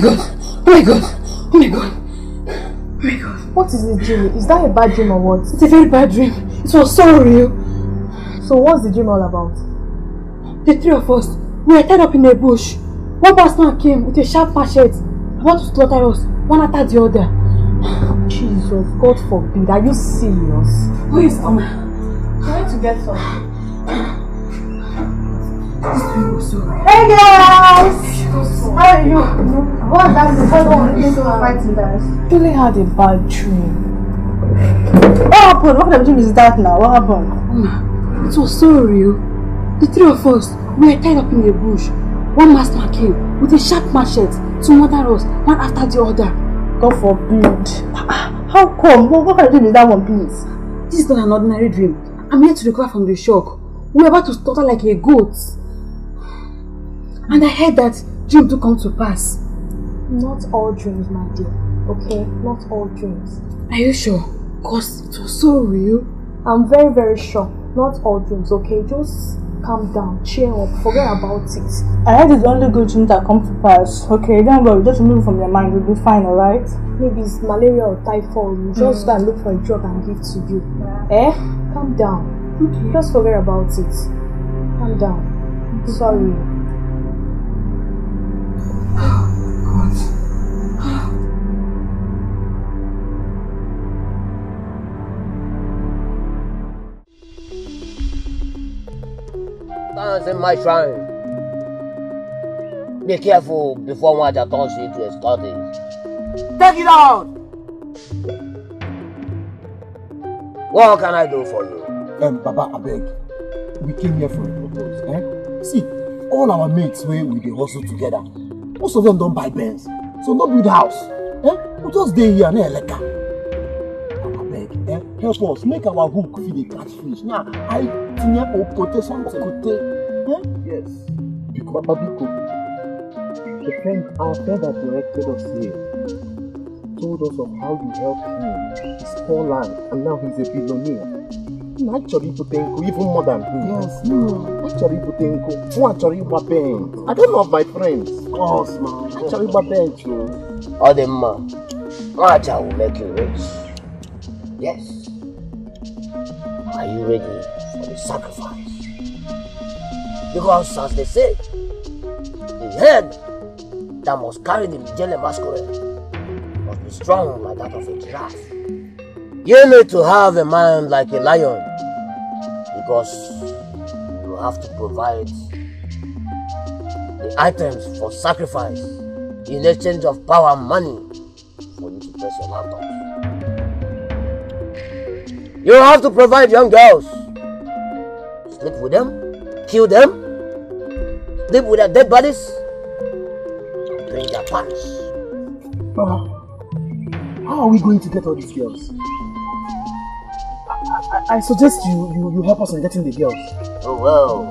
God! Oh my God! Oh my God! Oh my God! What is this dream? Is that a bad dream or what? It's a very bad dream. It was so real. So what's the dream all about? The three of us, we were tied up in a bush. One person came with a sharp machete. About to slaughter us, one after the other. Jesus, God forbid, are you serious? Please, try to get some. Hey guys! How are you? What that is fighting. Julie had a bad dream. What happened? What kind of dream is that now? What happened? It was so real. The three of us, we were tied up in a bush. One master came with a sharp machete to murder us, one after the other. God forbid. How come? What can I do with that one, please? This is not an ordinary dream. I'm here to recover from the shock. We were about to slaughter like a goat. And I heard that dream to come to pass. Not all dreams, my dear. Okay? Not all dreams. Are you sure? Because it was so real. I'm very, very sure. Not all dreams, okay? Just calm down, cheer up, forget about it. I heard it's only good dreams that come to pass. Okay, don't worry, just remove it from your mind, you'll be fine, alright? Maybe it's malaria or typhoid, you just go and look for a drug and give to you. Eh? Calm down. Okay. Just forget about it. Calm down. Okay. Sorry. God. Dance in my shrine. Be careful before one that turns into a Scottish. Take it out! What can I do for you? Baba, I beg. We came here for a purpose, eh? See, all our mates where we dey hustle together. Most of them don't buy Benz, so don't build house. Eh? We just stay here, near Leka. Baba, beg, eh? Help us, make our hook feed the catfish. Now, I. Yes. Because our friend that directed us here told us of how you helped him, his poor land, and now he's a billionaire. Actually, Butenko, even more than him. Yes, actually, Butenko, who actually Baben. I don't know of my friends. Oh, man. Actually, Baben, too. Oh, the man. Raja will make you rich. Yes. Are you ready? Sacrifice. Because as they say, the head that must carry the jelly masquerade must be strong like that of a giraffe. You need to have a mind like a lion because you have to provide the items for sacrifice in exchange of power and money for you to press your laptops. You have to provide young girls. Sleep with them, kill them, live with their dead bodies, and bring their pants. Baba, how are we going to get all these girls? I suggest you help us in getting the girls. Oh well.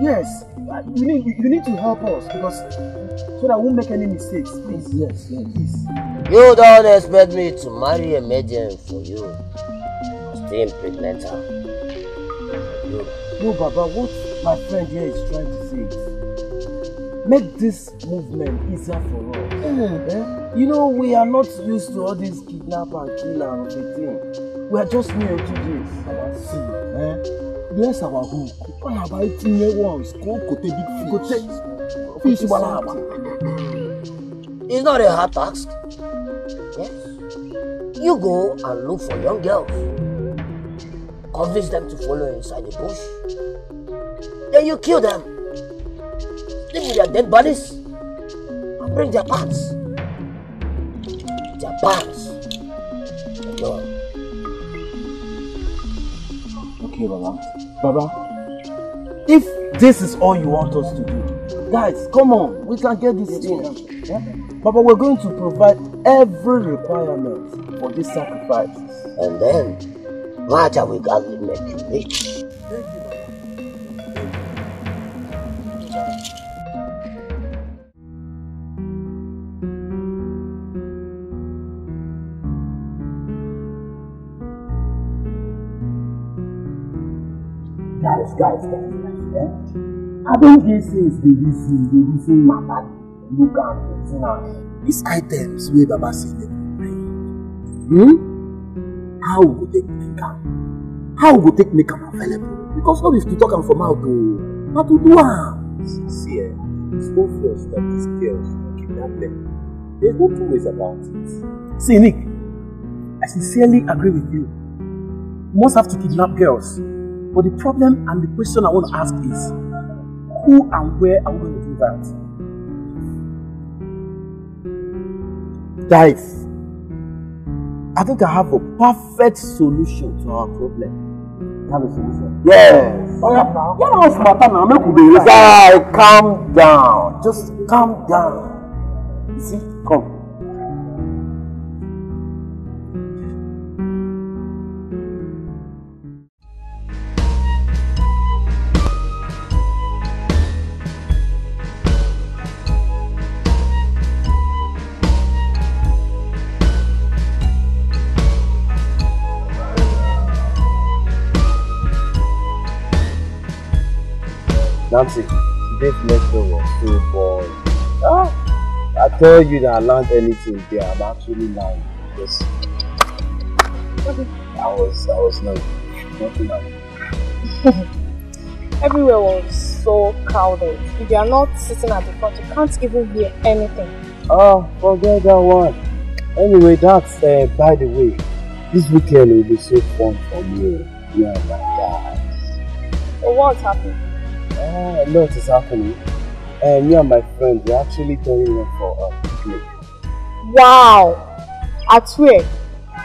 Yes, you need to help us because so that we won't make any mistakes. Please, yes, please. You don't expect me to marry a maiden for you. Stay impregnant her. No, Baba, what my friend here is trying to say is make this movement easier for us. Mm-hmm. You know, we are not used to all this kidnap and kill and everything. We are just new to this. Our sea, bless our hook. All about 18 ones. Go take big fish. It's not a hard task. Yes. You go and look for young girls. Convince them to follow inside the bush. Then you kill them. Live with their dead bodies and bring their pants. Their pants. Okay, Baba. If this is all you want us to do, guys, come on. We can get this thing. Yeah? Baba, we're going to provide every requirement for this sacrifice. And then Raja will gladly make you rich. Thank you, Baba. Guys. Yeah? I think this is the reason, my bad. Look at it now. These items where Baba said they would bring, how we go take make them? How we go take make them available? Because now we have to talk them from how to, do them. See, it's obvious that these girls will kidnap them. There's no two ways about it. See, Nick, I sincerely agree with you. We must have to kidnap girls. But the problem and the question I want to ask is, who and where are we going to do that? Guys, I think I have a perfect solution to our problem. You have a solution? Yes. Oh, yeah, now. Calm down. Just calm down. You see? Nancy, today's lecture was so boring. I tell you that I learned anything there. I'm actually lying. Yes. I was not. Nothing else. Everywhere was so crowded. If you are not sitting at the front, you can't even hear anything. Oh, forget that one. Anyway, that's by the way. This weekend will be so fun for you. Yeah, my guys. So what's happening? A lot is happening. And me and my friends, we're actually going up for a picnic. Wow! At where?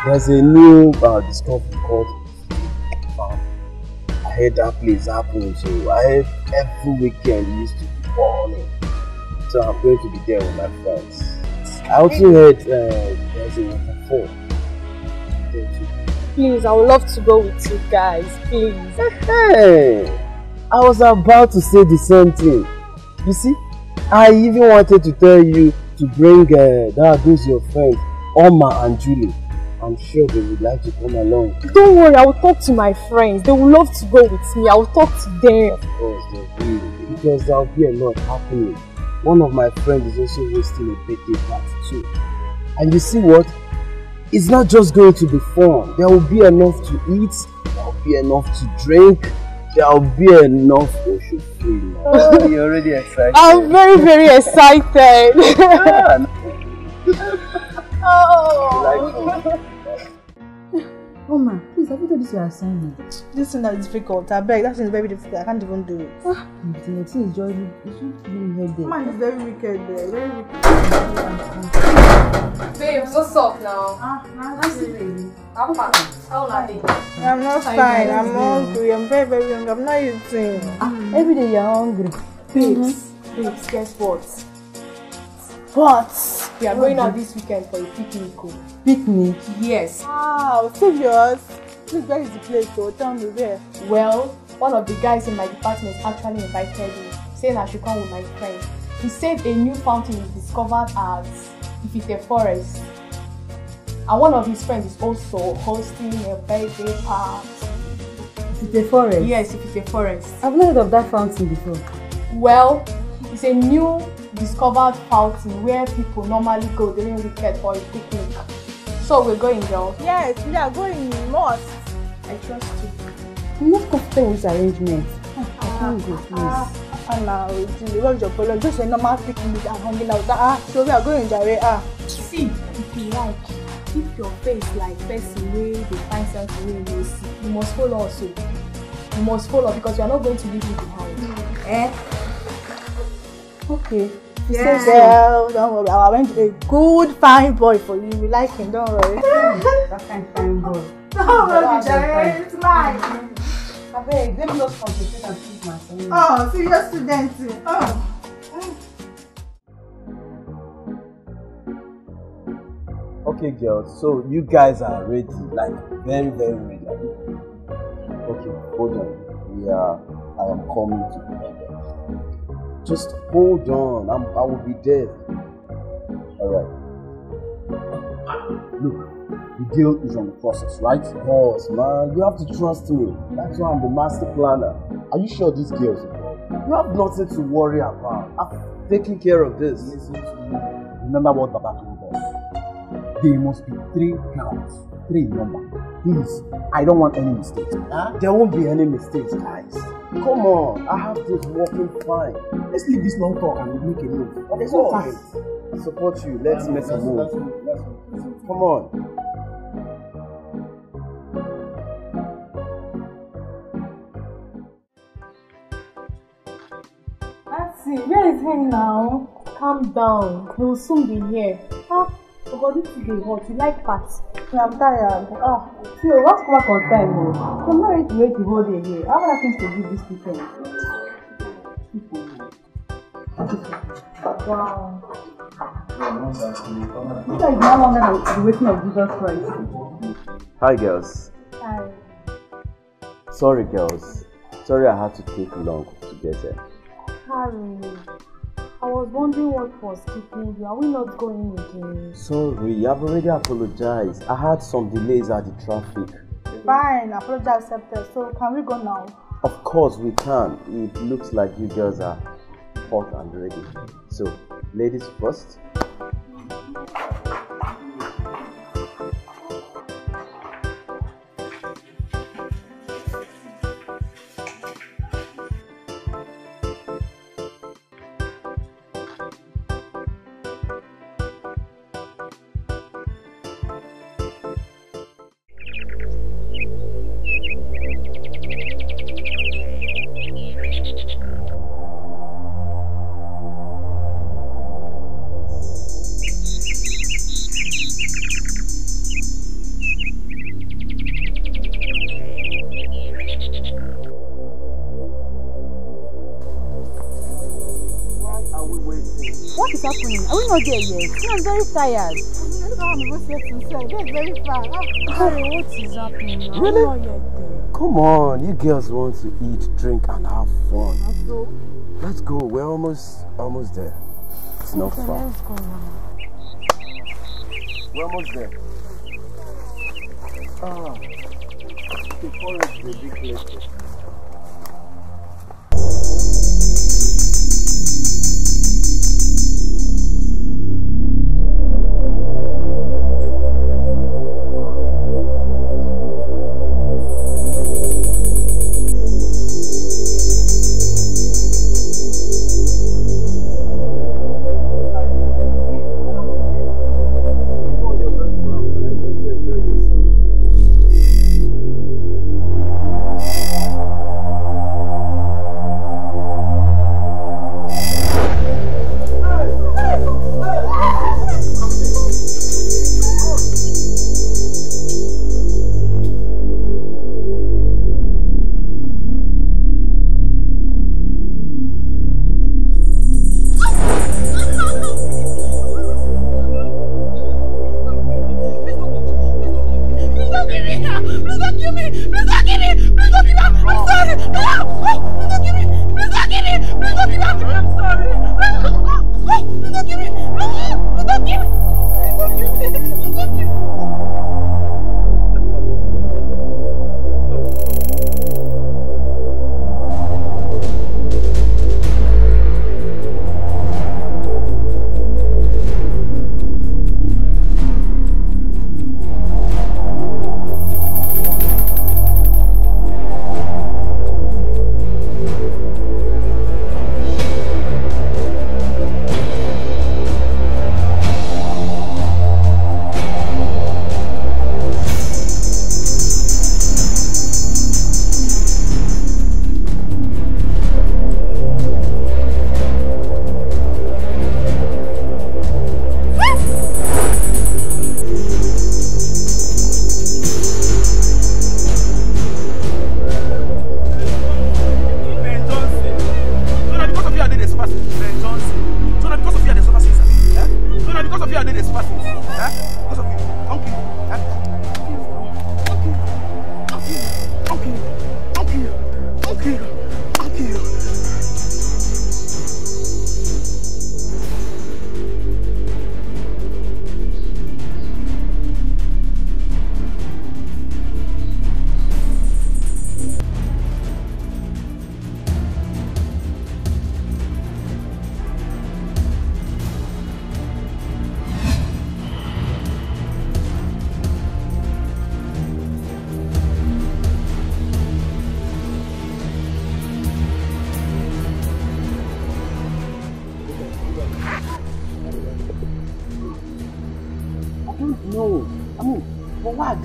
There's a new discovery called I heard that place happen, so I heard every weekend it used to be falling. So I'm going to be there with my friends. I also heard there's a waterfall. Please, I would love to go with you guys, please. Hey! I was about to say the same thing. You see, I even wanted to tell you to bring those your friends, Oma and Julie. I'm sure they would like to come along. Don't worry, I will talk to my friends. They would love to go with me. I will talk to them. Of course, they will. Because there will be a lot happening. One of my friends is also hosting a birthday party too. And you see what? It's not just going to be fun. There will be enough to eat. There will be enough to drink. There'll be enough ocean free. Oh, you're already excited. I'm very, very excited. Oh. Oma, please, have you done this your assignment? This thing that is difficult. I beg, that thing is very difficult. I can't even do it. The thing is Georgie. You shouldn't be there. Man is very wicked there. Very wicked. Babe, what's up now? That's it, baby. How are you? I'm not fine. I'm hungry. I'm very, very hungry. I'm not eating. Every day you're hungry. Babes, guess what? But we are going out this weekend for a picnic. Picnic? Yes. Wow, serious? Please, where is the place? So tell me where. Well, one of the guys in my department actually invited me, saying I should come with my friend. He said a new fountain is discovered at Ifite Forest. And one of his friends is also hosting a birthday party. Ifite Forest? Yes, Ifite Forest. I've not heard of that fountain before. Well, it's a new discovered fountain where people normally go during weekend for a picnic. So we're going, girls. Yes, we are going. Must. I trust you. I'm not comfortable with this arrangement. I can't go, please. Anna, what's your problem? Just a normal picnic and hanging out. So we are going there. See, if you like, keep your face like person way they find something way you see. You must follow also. You must follow because you are not going to leave me behind. Okay. Yeah. Says, well, don't worry. I went to a good fine boy for you. You like him, don't worry. That kind of fine boy. Don't worry, Jerry. It's mine. Let me just concentrate and keep my son. Oh, serious student. Oh. Okay, girls. So you guys are ready, like very, very ready. Okay, hold on. I am coming to you. Just hold on, I will be there. Alright. Look, the deal is on the process, right? Boss, man, you have to trust me. That's why I'm the master planner. Are you sure these girls? You have nothing to worry about. I'm taking care of this. Listen to me. Remember what Baba told us. There must be three counts, three numbers. Please, I don't want any mistakes. Huh? There won't be any mistakes, guys. Come on, I have this working fine. Let's leave this long talk and make a move. Of course. I support you. Let's make a move. Come on. Where is he now? Calm down. He will soon be here. Ah, oh God, this is hot. You like fats. I'm tired. Ah, see, what's come back on time, though? I'm not ready to wait the whole day here. I have things to do this weekend. Wow. This is no longer the waiting of Jesus Christ. Hi, girls. Hi. Sorry, girls. Sorry, I had to take long to get here. Harry, I was wondering what was keeping you. Are we not going again? Sorry, I've already apologized. I had some delays at the traffic. Fine, apology accepted. So, can we go now? Of course, we can. It looks like you girls are hot and ready. So, ladies first. I'm very tired. That's very far. Harry, what is happening now? Really? I'm not yet there. Come on, you girls want to eat, drink, and have fun. Let's go. We're almost there. It's not far. Let's go now. We're almost there. Ah, the forest is ridiculous.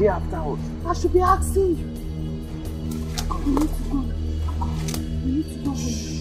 day afterwards. I should be asking you. We need to go. We need to go home.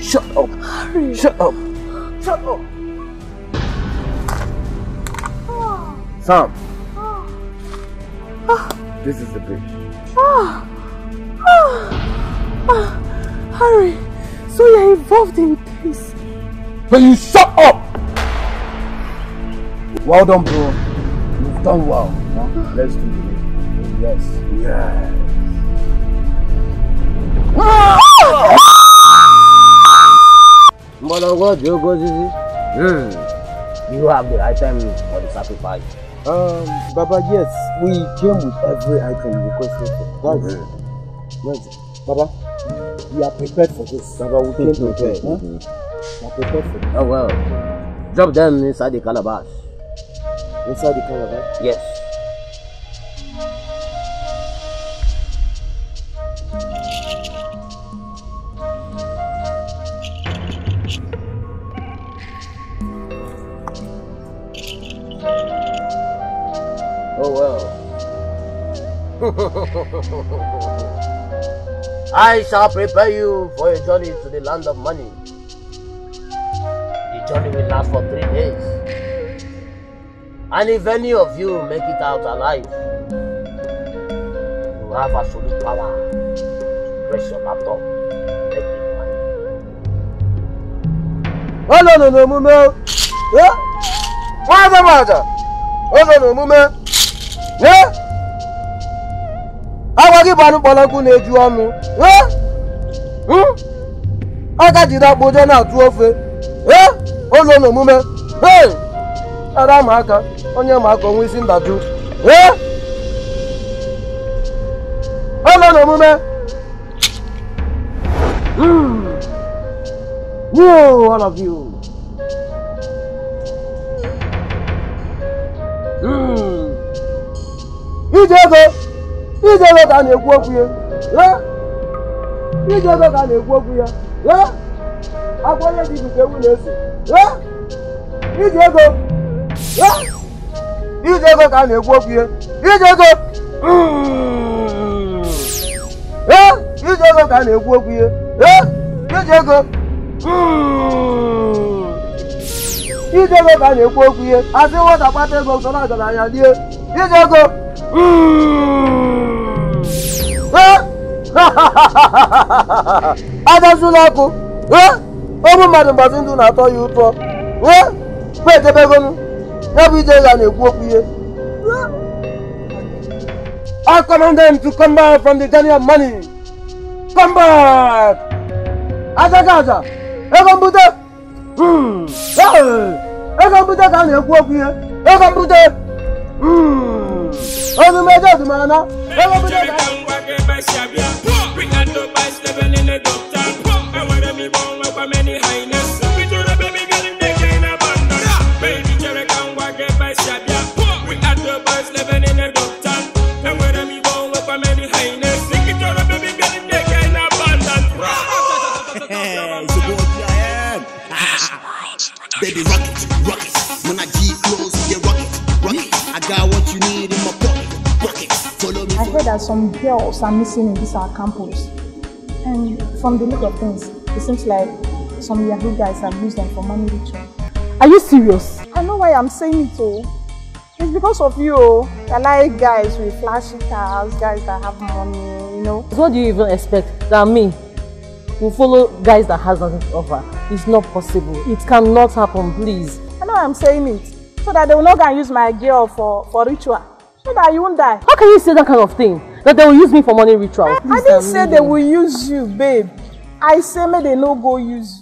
Shut up! Sam! This is the bridge. Harry, so you're involved in this. But you shut up! Well done, bro. You've done well. Huh? Let's do it. Yes. Mother God, you go to You have the item for the sacrifice. Baba, yes, we came with every item requested for. Right. Baba, we are prepared for this. Baba, we came prepared. We are prepared for this. Oh well. Drop them inside the calabash. Inside the calabash? Yes. I shall prepare you for a journey to the land of money. The journey will last for 3 days. And if any of you make it out alive, you have absolute power to press your laptop and make it money. Oh no. Yeah? What? Oh no. Yeah? Whoa, all of you. I command them to come back from the journey of money. Come back! Baby, rock it. When I G close, yeah, rock it. I got what you need in my pocket, rock it. Follow me. I heard that some girls are missing in this our campus, and from the look of things, it seems like some Yahoo guys have used them for money ritual. Are you serious? I know why I'm saying it, oh. It's because of you, oh. I like guys with flashy cars, guys that have money, you know. What do you even expect? That me will follow guys that has nothing to offer? It's not possible. It cannot happen, please. I know I'm saying it, so that they will not go and use my girl for ritual. so that you won't die. How can you say that kind of thing? That they will use me for morning rituals? I didn't say they will use you, babe. I say may they no go use you.